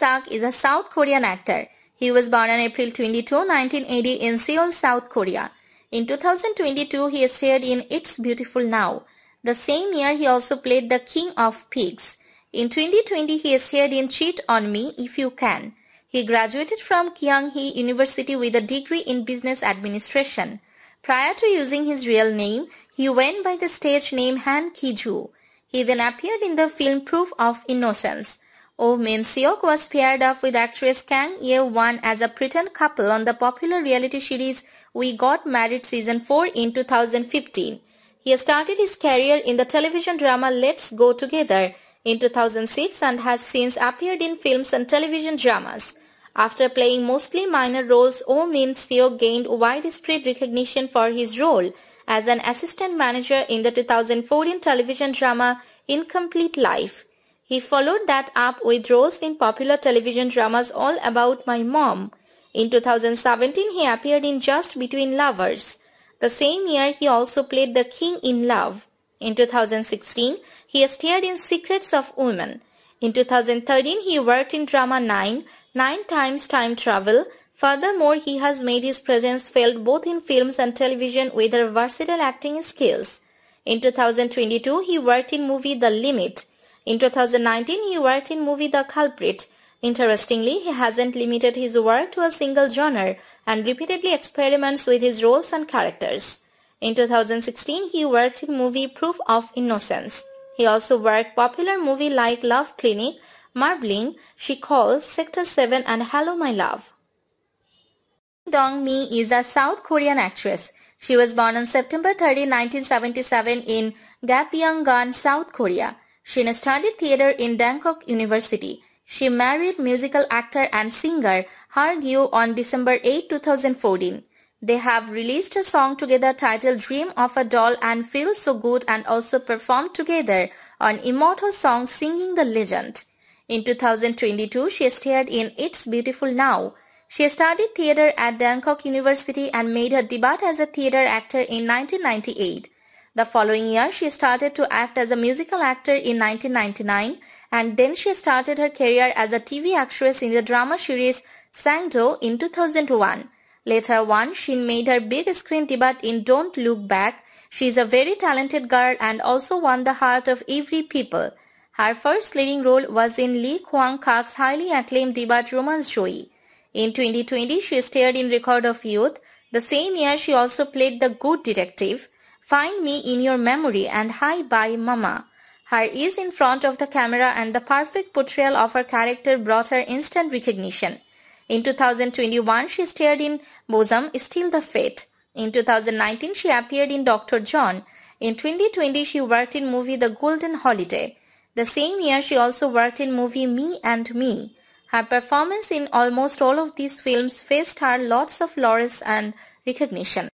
Min-suk is a South Korean actor. He was born on April 22, 1980 in Seoul, South Korea. In 2022, he starred in It's Beautiful Now. The same year, he also played The King of Pigs. In 2020, he starred in Cheat On Me, If You Can. He graduated from Kyung Hee University with a degree in business administration. Prior to using his real name, he went by the stage name Han Ki Joo. He then appeared in the film Proof of Innocence. Oh Min-suk was paired off with actress Kang Ye-won as a pretend couple on the popular reality series We Got Married Season 4 in 2015. He started his career in the television drama Let's Go Together in 2006 and has since appeared in films and television dramas. After playing mostly minor roles, Oh Min-suk gained widespread recognition for his role as an assistant manager in the 2014 television drama Incomplete Life. He followed that up with roles in popular television dramas All About My Mom. In 2017, he appeared in Just Between Lovers. The same year, he also played the King in Love. In 2016, he starred in Secrets of Women. In 2013, he worked in drama 9 Times Time Travel. Furthermore, he has made his presence felt both in films and television with her versatile acting skills. In 2022, he worked in movie The Limit. In 2019, he worked in movie The Culprit. Interestingly, he hasn't limited his work to a single genre and repeatedly experiments with his roles and characters. In 2016, he worked in movie Proof of Innocence. He also worked popular movies like Love Clinic, Marbling, She Calls, Sector 7 and Hello My Love. Shin Dong-mi is a South Korean actress. She was born on September 30, 1977 in Gapyeong-gun, South Korea. She studied theater in Dankook University. She married musical actor and singer Hur Gyu on December 8, 2014. They have released a song together titled Dream of a Doll and Feel So Good and also performed together on Immortal Songs: Singing the Legend. In 2022, she starred in It's Beautiful Now. She studied theater at Dankook University and made her debut as a theater actor in 1998. The following year, she started to act as a musical actor in 1999, and then she started her career as a TV actress in the drama series Sang-do in 2001. Later on, she made her big screen debut in Don't Look Back. She is a very talented girl and also won the heart of every people. Her first leading role was in Lee Kwang-kak's highly acclaimed debut romance Joey. In 2020, she starred in Record of Youth. The same year, she also played the Good Detective, Find Me in Your Memory and Hi Bye Mama. Her ease in front of the camera and the perfect portrayal of her character brought her instant recognition. In 2021, she starred in Bosom, Still the Fate. In 2019, she appeared in Dr. John. In 2020, she worked in movie The Golden Holiday. The same year, she also worked in movie Me and Me. Her performance in almost all of these films faced her lots of laurels and recognition.